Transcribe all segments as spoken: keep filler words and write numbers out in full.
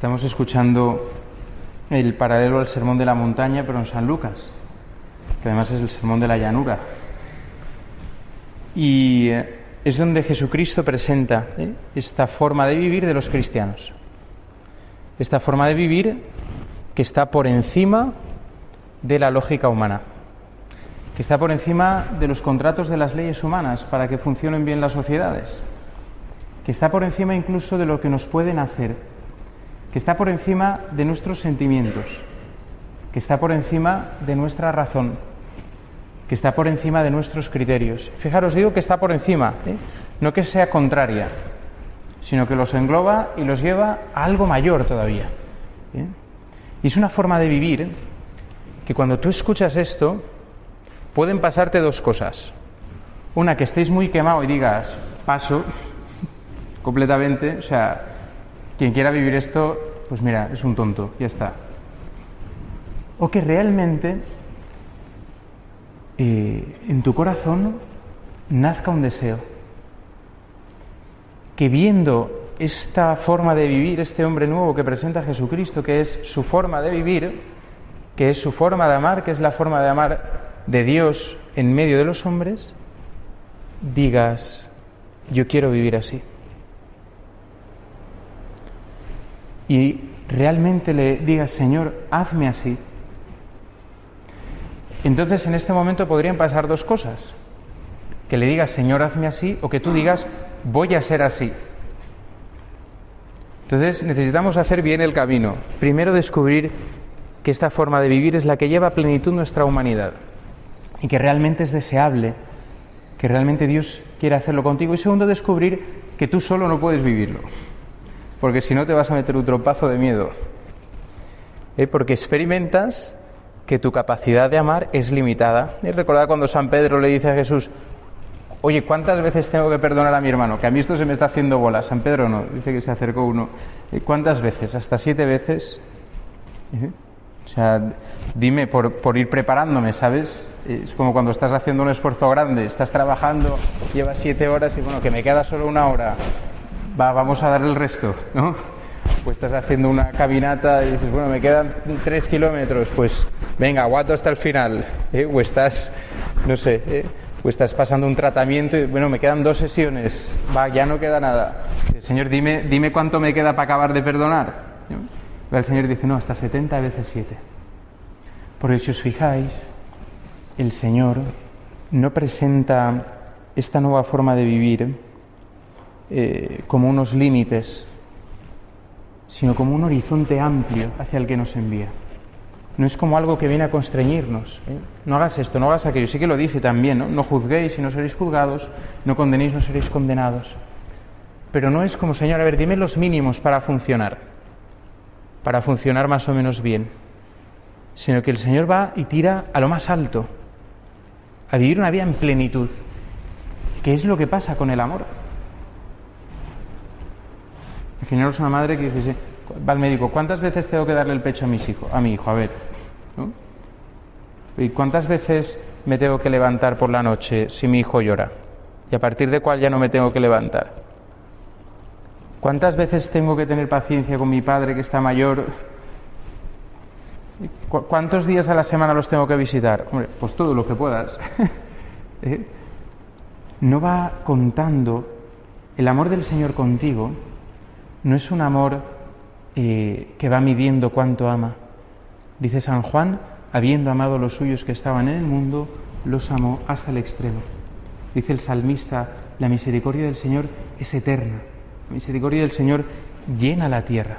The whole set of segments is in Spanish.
Estamos escuchando el paralelo al Sermón de la Montaña, pero en San Lucas, que además es el Sermón de la Llanura. Y es donde Jesucristo presenta ¿eh? esta forma de vivir de los cristianos. Esta forma de vivir que está por encima de la lógica humana, que está por encima de los contratos de las leyes humanas para que funcionen bien las sociedades, que está por encima incluso de lo que nos pueden hacer, que está por encima de nuestros sentimientos, que está por encima de nuestra razón, que está por encima de nuestros criterios. Fijaros, digo que está por encima, ¿eh? no que sea contraria, sino que los engloba y los lleva a algo mayor todavía. ¿eh? Y es una forma de vivir que cuando tú escuchas esto, pueden pasarte dos cosas. Una, que estéis muy quemado y digas, paso completamente, o sea, quien quiera vivir esto, pues mira, es un tonto, ya está. O que realmente eh, en tu corazón nazca un deseo. Que viendo esta forma de vivir, este hombre nuevo que presenta Jesucristo, que es su forma de vivir, que es su forma de amar, que es la forma de amar de Dios en medio de los hombres, digas, yo quiero vivir así. Y realmente le digas, Señor, hazme así. Entonces, en este momento podrían pasar dos cosas. Que le digas, Señor, hazme así, o que tú digas, voy a ser así. Entonces, necesitamos hacer bien el camino. Primero, descubrir que esta forma de vivir es la que lleva a plenitud nuestra humanidad. Y que realmente es deseable, que realmente Dios quiere hacerlo contigo. Y segundo, descubrir que tú solo no puedes vivirlo. Porque si no te vas a meter un trompazo de miedo. ¿Eh? Porque experimentas que tu capacidad de amar es limitada. ¿Eh? Recordad cuando San Pedro le dice a Jesús, oye, ¿cuántas veces tengo que perdonar a mi hermano? Que a mí esto se me está haciendo bola. San Pedro no, dice que se acercó uno. ¿Eh? ¿Cuántas veces? ¿Hasta siete veces? ¿Eh? O sea, dime por, por ir preparándome, ¿sabes? Es como cuando estás haciendo un esfuerzo grande, estás trabajando, llevas siete horas y bueno, que me queda solo una hora. Va, vamos a dar el resto, ¿no? Pues estás haciendo una caminata y dices, bueno, me quedan tres kilómetros, pues venga, aguanto hasta el final, ¿eh? o estás, no sé, ¿eh? o estás pasando un tratamiento y bueno, me quedan dos sesiones, va, ya no queda nada. El Señor, dime, dime cuánto me queda para acabar de perdonar. ¿No? El Señor dice, no, hasta setenta veces siete. Porque si os fijáis, el Señor no presenta esta nueva forma de vivir Eh, como unos límites, sino como un horizonte amplio hacia el que nos envía. No es como algo que viene a constreñirnos. ¿eh? No hagas esto, no hagas aquello. Sí que lo dice también, ¿no? No juzguéis y no seréis juzgados, no condenéis y no seréis condenados. Pero no es como, Señor, a ver, dime los mínimos para funcionar, para funcionar más o menos bien, sino que el Señor va y tira a lo más alto, a vivir una vida en plenitud, que es lo que pasa con el amor. Imaginaros una madre que dice, va al médico, ¿cuántas veces tengo que darle el pecho a mis hijos, a mi hijo? A ver, ¿no? ¿Y cuántas veces me tengo que levantar por la noche si mi hijo llora? ¿Y a partir de cuál ya no me tengo que levantar? ¿Cuántas veces tengo que tener paciencia con mi padre que está mayor? ¿Cu- ¿Cuántos días a la semana los tengo que visitar? Hombre, pues todo lo que puedas. ¿Eh? No va contando el amor del Señor contigo. No es un amor eh, que va midiendo cuánto ama. Dice San Juan, habiendo amado a los suyos que estaban en el mundo, los amó hasta el extremo. Dice el salmista, la misericordia del Señor es eterna. La misericordia del Señor llena la tierra.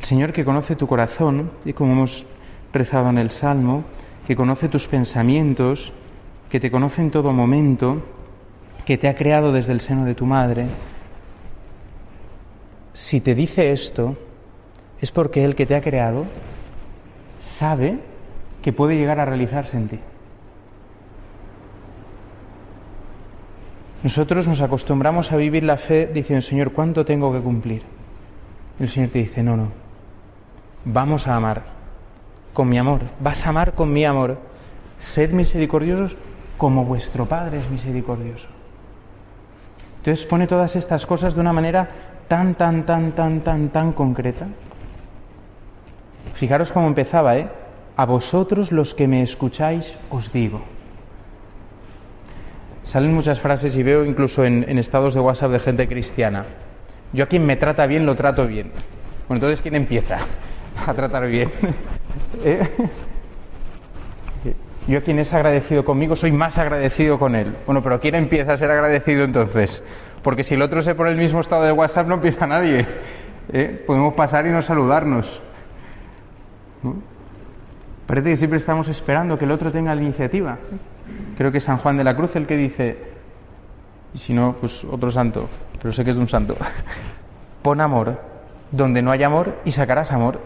El Señor que conoce tu corazón, y como hemos rezado en el Salmo, que conoce tus pensamientos, que te conoce en todo momento, que te ha creado desde el seno de tu madre. Si te dice esto, es porque el que te ha creado sabe que puede llegar a realizarse en ti. Nosotros nos acostumbramos a vivir la fe diciendo, Señor, ¿cuánto tengo que cumplir? Y el Señor te dice, no, no, vamos a amar con mi amor, vas a amar con mi amor. Sed misericordiosos como vuestro Padre es misericordioso. Entonces pone todas estas cosas de una manera tan, tan, tan, tan, tan, tan concreta. Fijaros cómo empezaba, ¿eh? A vosotros los que me escucháis os digo. Salen muchas frases y veo incluso en, en estados de WhatsApp de gente cristiana. Yo a quien me trata bien, lo trato bien. Bueno, entonces, ¿quién empieza a tratar bien? ¿Eh? Yo a quien es agradecido conmigo, soy más agradecido con él. Bueno, pero ¿quién empieza a ser agradecido entonces? Porque si el otro se pone el mismo estado de WhatsApp, no empieza nadie. ¿Eh? Podemos pasar y no saludarnos, ¿no? Parece que siempre estamos esperando que el otro tenga la iniciativa. Creo que es San Juan de la Cruz el que dice, y si no, pues otro santo, pero sé que es de un santo, pon amor donde no hay amor y sacarás amor.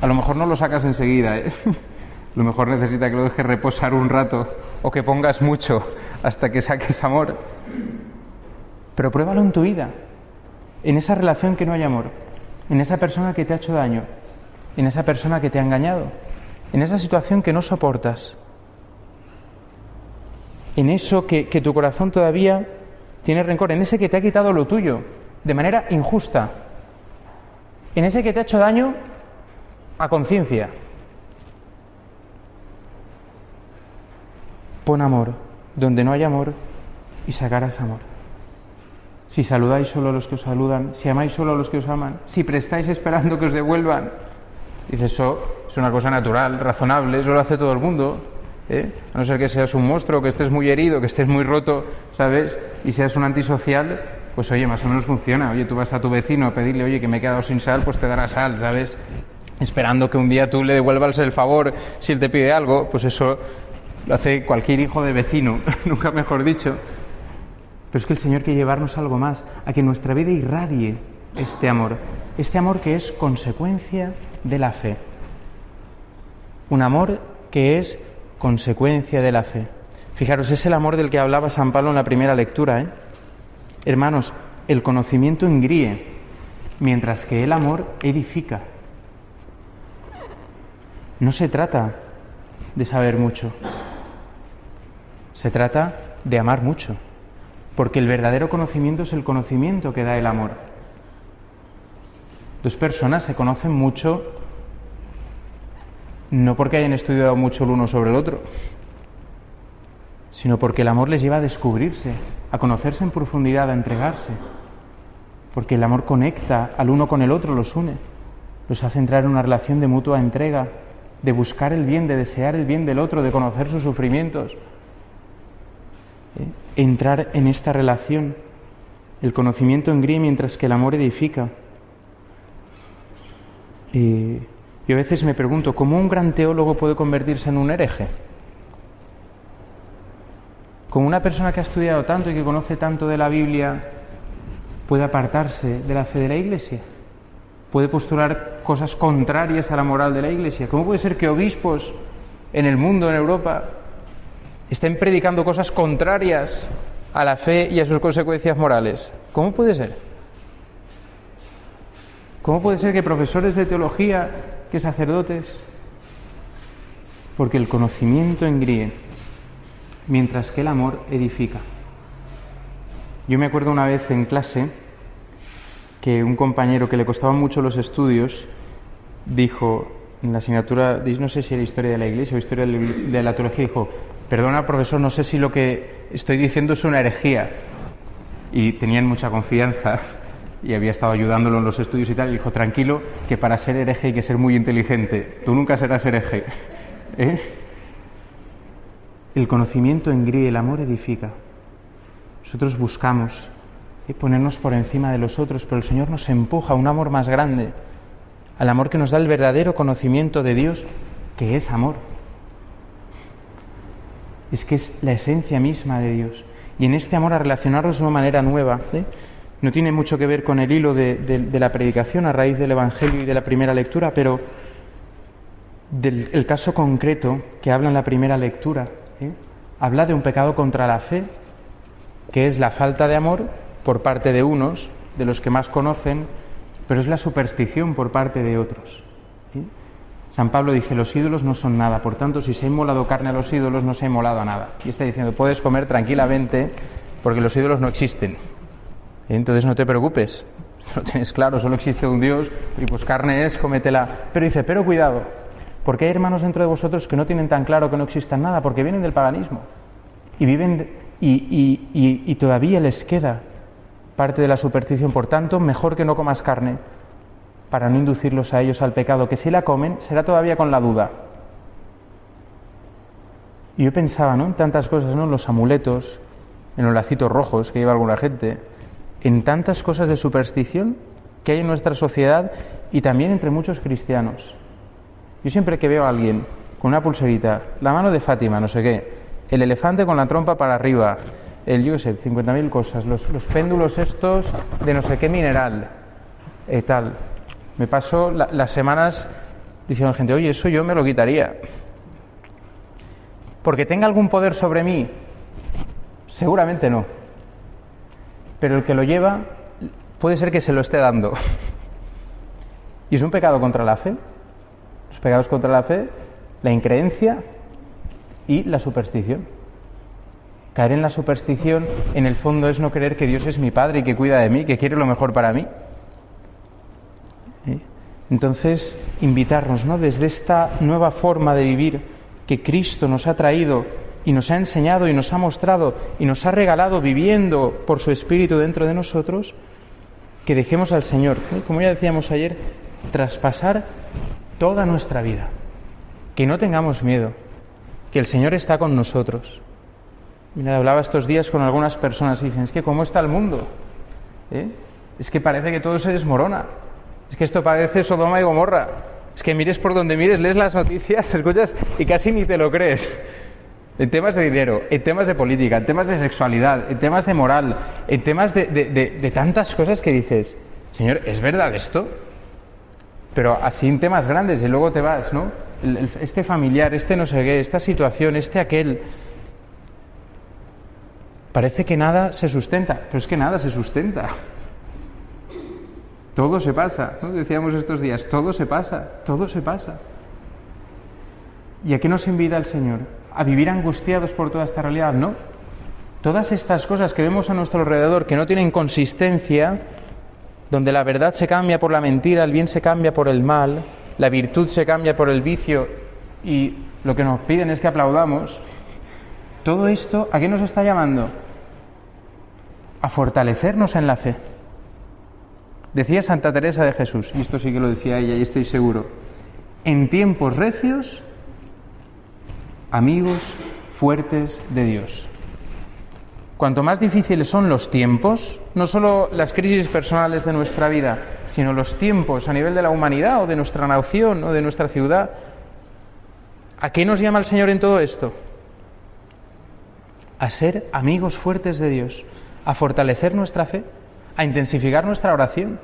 A lo mejor no lo sacas enseguida, ¿eh? A lo mejor necesita que lo dejes reposar un rato o que pongas mucho hasta que saques amor. Pero pruébalo en tu vida, en esa relación que no hay amor, en esa persona que te ha hecho daño, en esa persona que te ha engañado, en esa situación que no soportas, en eso que, que tu corazón todavía tiene rencor, en ese que te ha quitado lo tuyo de manera injusta, en ese que te ha hecho daño a conciencia. Pon amor donde no hay amor y sacarás amor. Si saludáis solo a los que os saludan, si amáis solo a los que os aman, si prestáis esperando que os devuelvan. Dice, eso es una cosa natural, razonable, eso lo hace todo el mundo, ¿eh? A no ser que seas un monstruo, que estés muy herido, que estés muy roto, ¿sabes? Y seas un antisocial, pues oye, más o menos funciona. Oye, tú vas a tu vecino a pedirle, oye, que me he quedado sin sal, pues te dará sal, ¿sabes? Esperando que un día tú le devuelvas el favor si él te pide algo, pues eso lo hace cualquier hijo de vecino, nunca mejor dicho. Pero es que el Señor quiere llevarnos algo más, a que nuestra vida irradie este amor, este amor que es consecuencia de la fe. Un amor que es consecuencia de la fe. Fijaros, es el amor del que hablaba San Pablo en la primera lectura, ¿eh? Hermanos, el conocimiento engríe, mientras que el amor edifica. No se trata de saber mucho, se trata de amar mucho, porque el verdadero conocimiento es el conocimiento que da el amor. Dos personas se conocen mucho no porque hayan estudiado mucho el uno sobre el otro, sino porque el amor les lleva a descubrirse, a conocerse en profundidad, a entregarse. Porque el amor conecta al uno con el otro, los une, los hace entrar en una relación de mutua entrega, de buscar el bien, de desear el bien del otro, de conocer sus sufrimientos. ¿Eh? Entrar en esta relación. El conocimiento engríe mientras que el amor edifica. Y yo a veces me pregunto, ¿cómo un gran teólogo puede convertirse en un hereje? ¿Cómo una persona que ha estudiado tanto y que conoce tanto de la Biblia puede apartarse de la fe de la Iglesia? ¿Puede postular cosas contrarias a la moral de la Iglesia? ¿Cómo puede ser que obispos en el mundo, en Europa, estén predicando cosas contrarias a la fe y a sus consecuencias morales? ¿Cómo puede ser? ¿Cómo puede ser que profesores de teología, que sacerdotes? Porque el conocimiento engríe, mientras que el amor edifica. Yo me acuerdo una vez en clase que un compañero que le costaban mucho los estudios dijo, en la asignatura, no sé si era Historia de la Iglesia o Historia de la Teología, dijo, perdona profesor, no sé si lo que estoy diciendo es una herejía. Y tenían mucha confianza y había estado ayudándolo en los estudios y tal, y dijo, tranquilo, que para ser hereje hay que ser muy inteligente, tú nunca serás hereje. ¿Eh? El conocimiento engríe, el amor edifica. Nosotros buscamos ¿eh? ponernos por encima de los otros, pero el Señor nos empuja a un amor más grande, al amor que nos da el verdadero conocimiento de Dios, que es amor. Es que es la esencia misma de Dios. Y en este amor a relacionarnos de una manera nueva, ¿eh? No tiene mucho que ver con el hilo de, de, de la predicación a raíz del Evangelio y de la primera lectura, pero del el caso concreto que habla en la primera lectura, ¿eh? habla de un pecado contra la fe, que es la falta de amor por parte de unos, de los que más conocen, pero es la superstición por parte de otros. ¿eh? San Pablo dice, los ídolos no son nada, por tanto, si se ha inmolado carne a los ídolos, no se ha inmolado a nada. Y está diciendo, puedes comer tranquilamente porque los ídolos no existen. Entonces no te preocupes, lo tenéis claro, solo existe un Dios, y pues carne es, cómetela. Pero dice, pero cuidado, porque hay hermanos dentro de vosotros que no tienen tan claro que no existan nada, porque vienen del paganismo, y viven y, y, y, y todavía les queda parte de la superstición. Por tanto, mejor que no comas carne, para no inducirlos a ellos al pecado, que si la comen será todavía con la duda. Y yo pensaba, ¿no?, en tantas cosas, ¿no?, en los amuletos, en los lacitos rojos que lleva alguna gente, en tantas cosas de superstición que hay en nuestra sociedad y también entre muchos cristianos. Yo siempre que veo a alguien con una pulserita, la mano de Fátima, no sé qué, el elefante con la trompa para arriba, el, yo qué sé, cincuenta mil cosas, los, los péndulos estos de no sé qué mineral, eh, tal. Me paso la, las semanas diciendo a la gente, oye, eso yo me lo quitaría. ¿Porque tenga algún poder sobre mí? Seguramente no. Pero el que lo lleva puede ser que se lo esté dando. ¿Y es un pecado contra la fe? Los pecados contra la fe, la increencia y la superstición. Caer en la superstición, en el fondo, es no creer que Dios es mi Padre y que cuida de mí, que quiere lo mejor para mí. Entonces, invitarnos, ¿no?, desde esta nueva forma de vivir que Cristo nos ha traído y nos ha enseñado y nos ha mostrado y nos ha regalado viviendo por su Espíritu dentro de nosotros, que dejemos al Señor, ¿eh?, como ya decíamos ayer, traspasar toda nuestra vida. Que no tengamos miedo, que el Señor está con nosotros. Mira, hablaba estos días con algunas personas y dicen, es que ¿cómo está el mundo? ¿Eh? Es que parece que todo se desmorona. Es que esto parece Sodoma y Gomorra. Es que mires por donde mires, lees las noticias, escuchas y casi ni te lo crees. En temas de dinero, en temas de política, en temas de sexualidad, en temas de moral, en temas de, de, de, de tantas cosas que dices, Señor, ¿es verdad esto? Pero así en temas grandes, y luego te vas, ¿no? Este familiar, este no sé qué, esta situación, este aquel. Parece que nada se sustenta, pero es que nada se sustenta. Todo se pasa, ¿no? Decíamos estos días, todo se pasa, todo se pasa. ¿Y a qué nos invita el Señor? ¿A vivir angustiados por toda esta realidad? No. Todas estas cosas que vemos a nuestro alrededor, que no tienen consistencia, donde la verdad se cambia por la mentira, el bien se cambia por el mal, la virtud se cambia por el vicio, y lo que nos piden es que aplaudamos. Todo esto, ¿a qué nos está llamando? A fortalecernos en la fe. Decía Santa Teresa de Jesús, y esto sí que lo decía ella, y estoy seguro, en tiempos recios, amigos fuertes de Dios. Cuanto más difíciles son los tiempos, no solo las crisis personales de nuestra vida, sino los tiempos a nivel de la humanidad o de nuestra nación o de nuestra ciudad, ¿a qué nos llama el Señor en todo esto? A ser amigos fuertes de Dios, a fortalecer nuestra fe, a intensificar nuestra oración,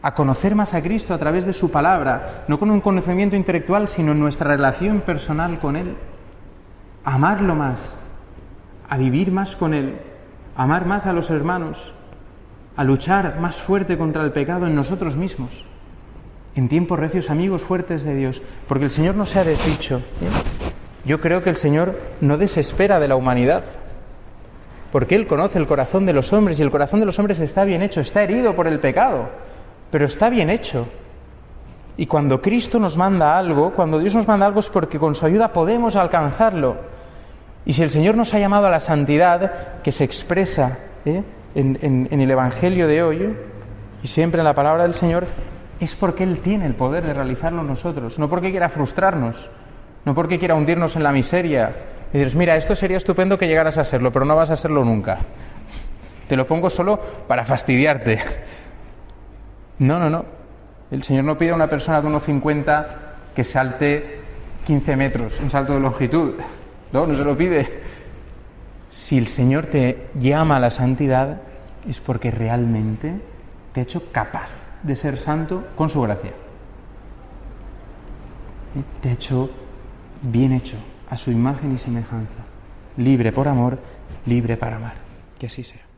a conocer más a Cristo a través de su palabra, no con un conocimiento intelectual, sino en nuestra relación personal con Él, a amarlo más, a vivir más con Él, a amar más a los hermanos, a luchar más fuerte contra el pecado en nosotros mismos, en tiempos recios, amigos fuertes de Dios, porque el Señor no se ha desdicho. Yo creo que el Señor no desespera de la humanidad, porque Él conoce el corazón de los hombres, y el corazón de los hombres está bien hecho, está herido por el pecado, pero está bien hecho. Y cuando Cristo nos manda algo, cuando Dios nos manda algo, es porque con su ayuda podemos alcanzarlo. Y si el Señor nos ha llamado a la santidad, que se expresa ¿eh? en, en, en el Evangelio de hoy, ¿eh? y siempre en la palabra del Señor, es porque Él tiene el poder de realizarlo nosotros, no porque quiera frustrarnos, no porque quiera hundirnos en la miseria. Y dices, mira, esto sería estupendo que llegaras a serlo, pero no vas a serlo nunca. Te lo pongo solo para fastidiarte. No, no, no. El Señor no pide a una persona de uno cincuenta que salte quince metros, un salto de longitud. No, no se lo pide. Si el Señor te llama a la santidad, es porque realmente te ha hecho capaz de ser santo con su gracia. Te ha hecho bien hecho, a su imagen y semejanza, libre por amor, libre para amar. Que así sea.